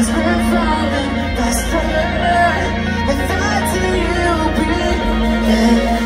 as we're falling faster, and that's how you begin.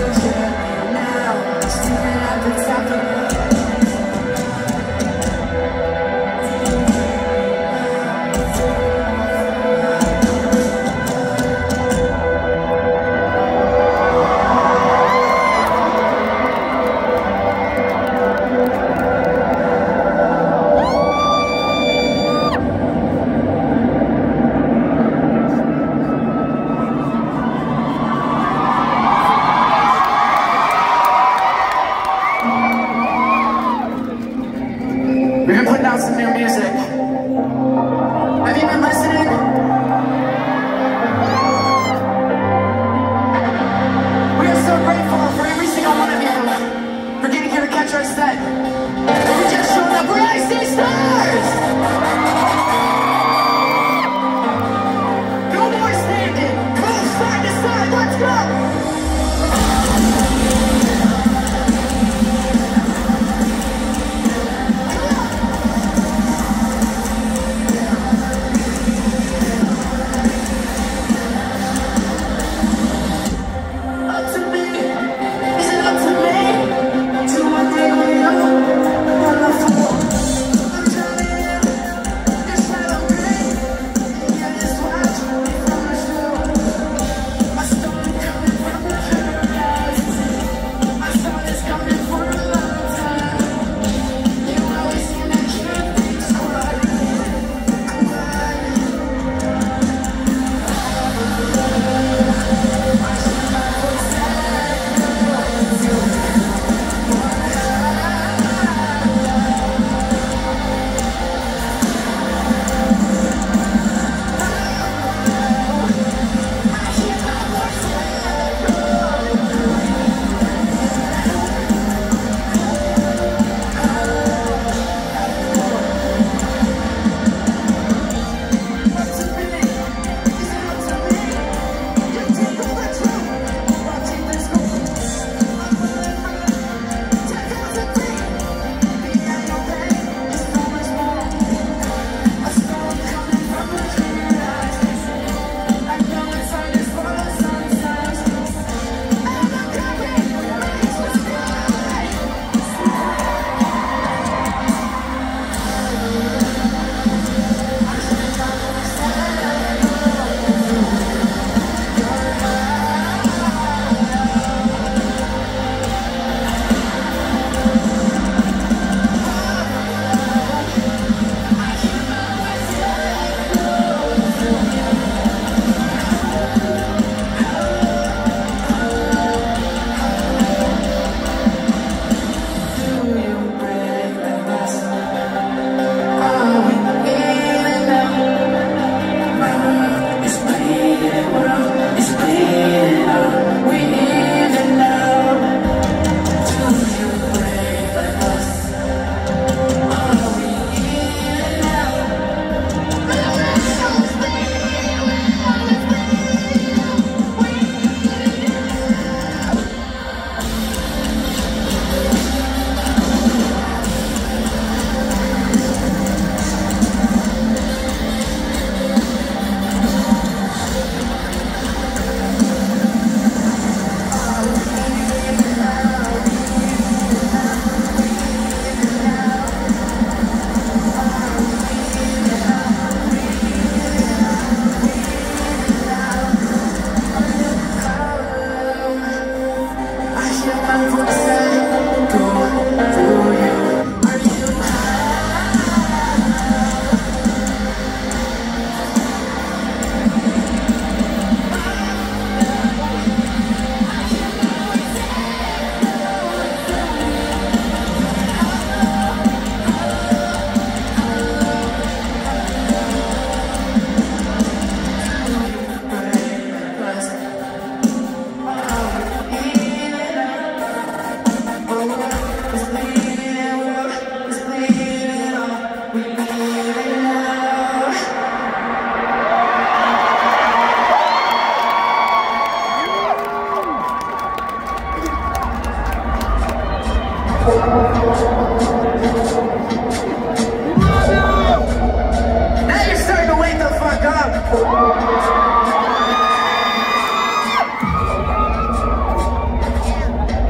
We've been putting out some new music. Have you been listening? We are so grateful for every single one of you for getting here to catch our set. If you just showed up, we're Icy Stars!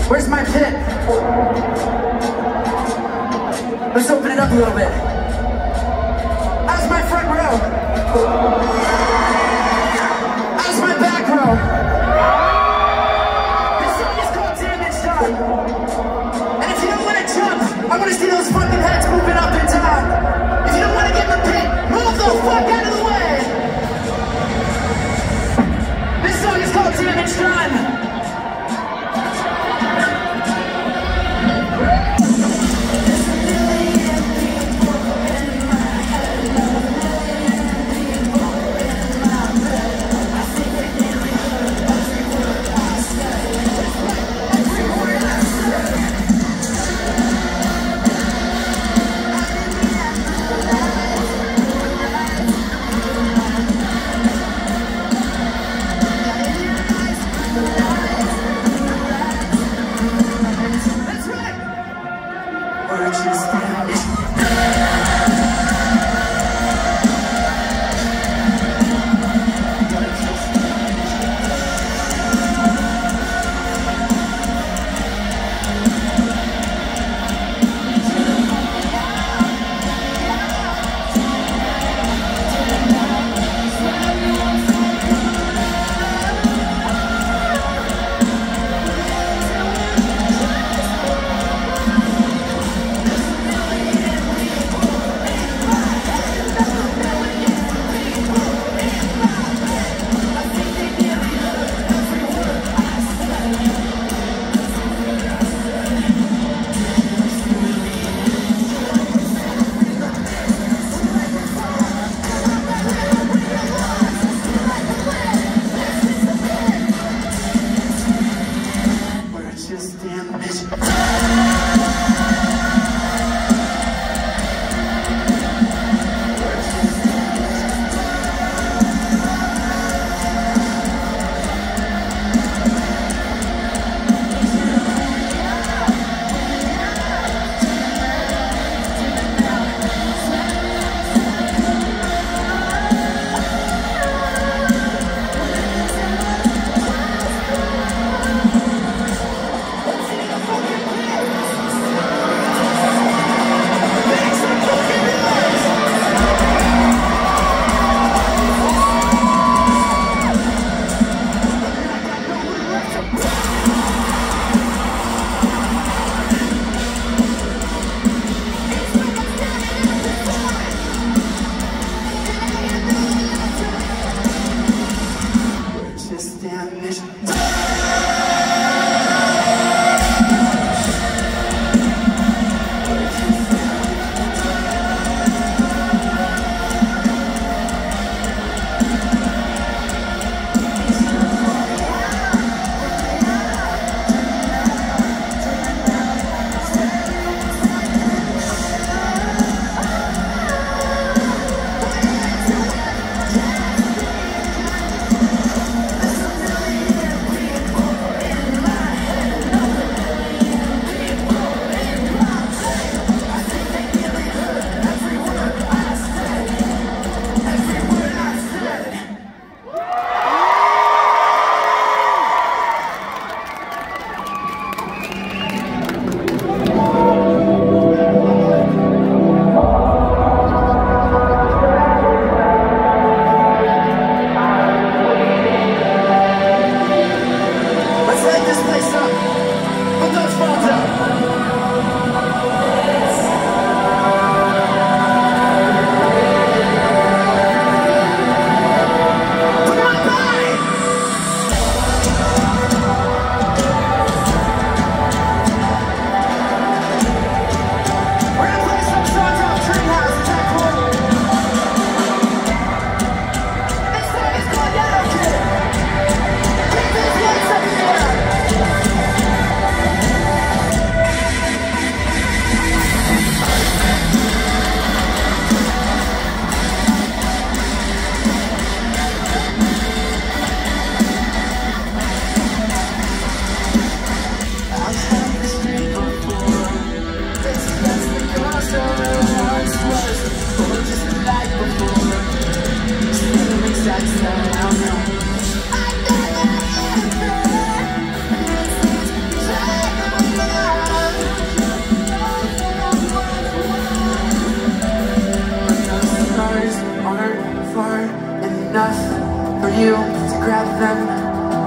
Where's my pit? Let's open it up a little bit. How's my front row? How's my back row? This song is called Damage Done. And if you don't want to jump, I want to see those fucking heads moving up and down. If you don't want to get in the pit, move the fuck out of the way. This song is called Damage Done.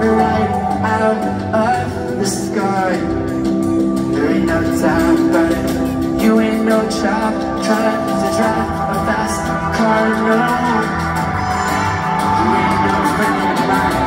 right out of the sky. There ain't no time burning, you ain't no job trying to drive a fast car, no. You ain't no friend of mine.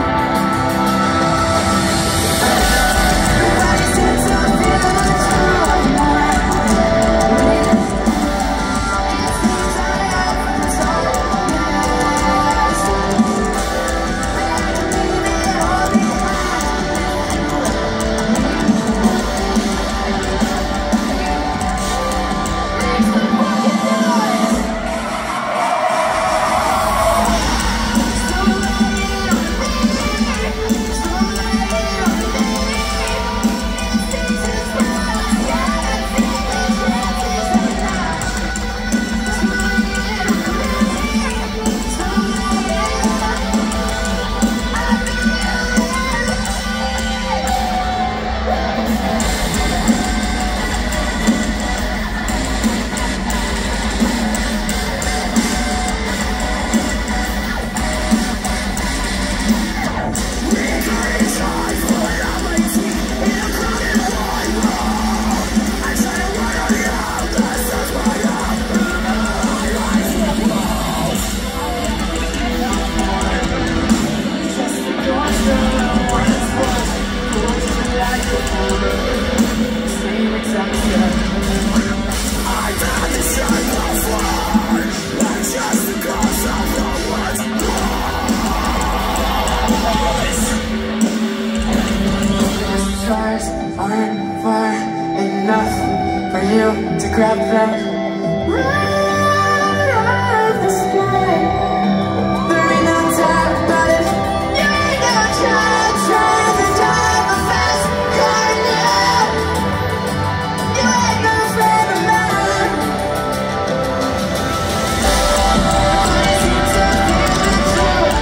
Aren't far enough for you to grab them right out of the sky. There ain't no doubt about it, you ain't gonna try to drive a fast car now. You ain't no friend of mine. Always seems to be the truth.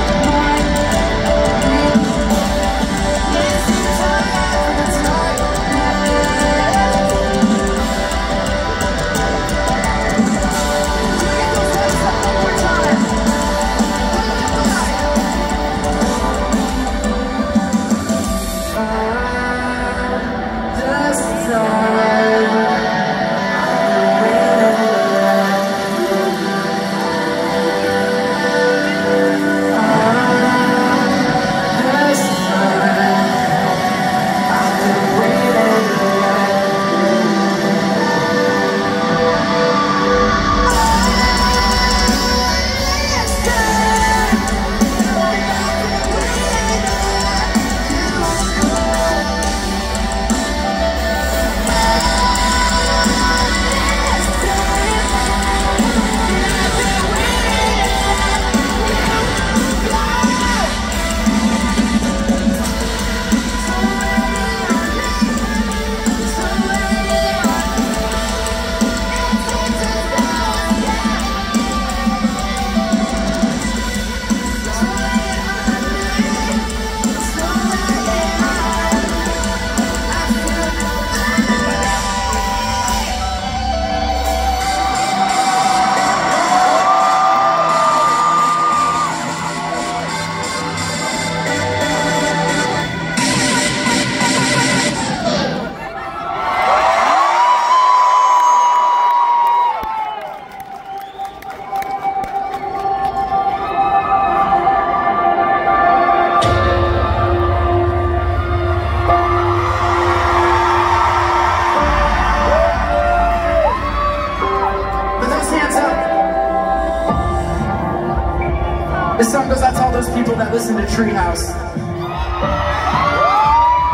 This song goes out to all those people that listen to Treehouse.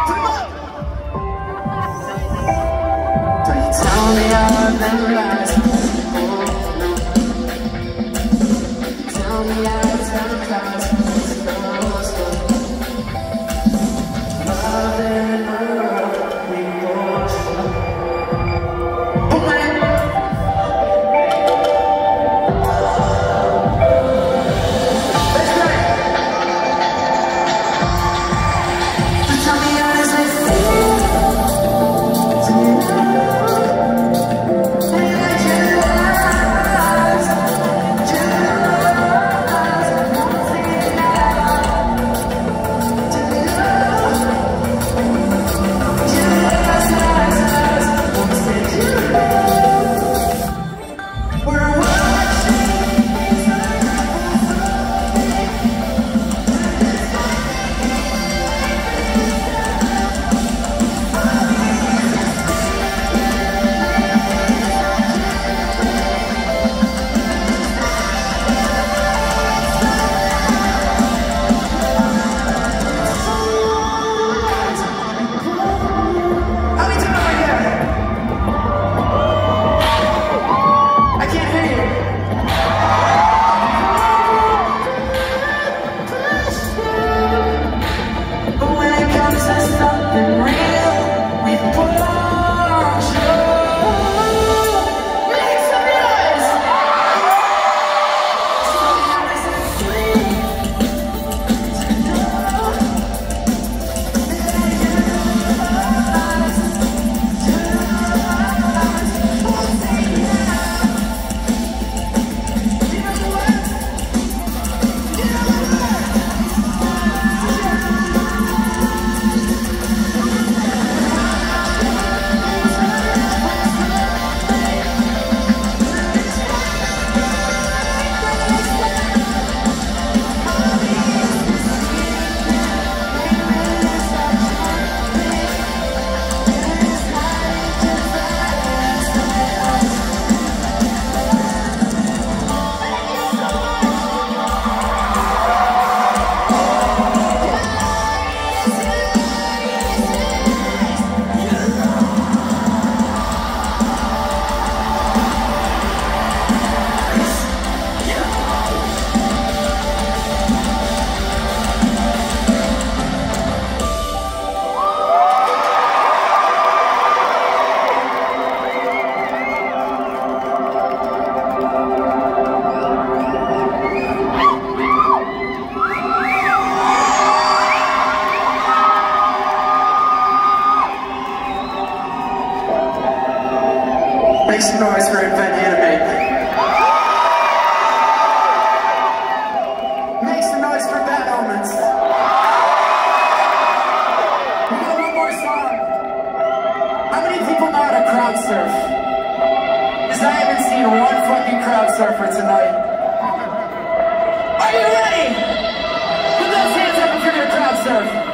Put 'em up! Don't you tell me I'm memorized. Tell me I'm memorized. Mother and mother, we both. Put my hand. Make some noise for Invent Animate. Make some noise for Bad Omens. We got one more song. How many people know how to crowd surf? Because I haven't seen one fucking crowd surfer tonight. Are you ready? Put those hands up if you're gonna crowd surf.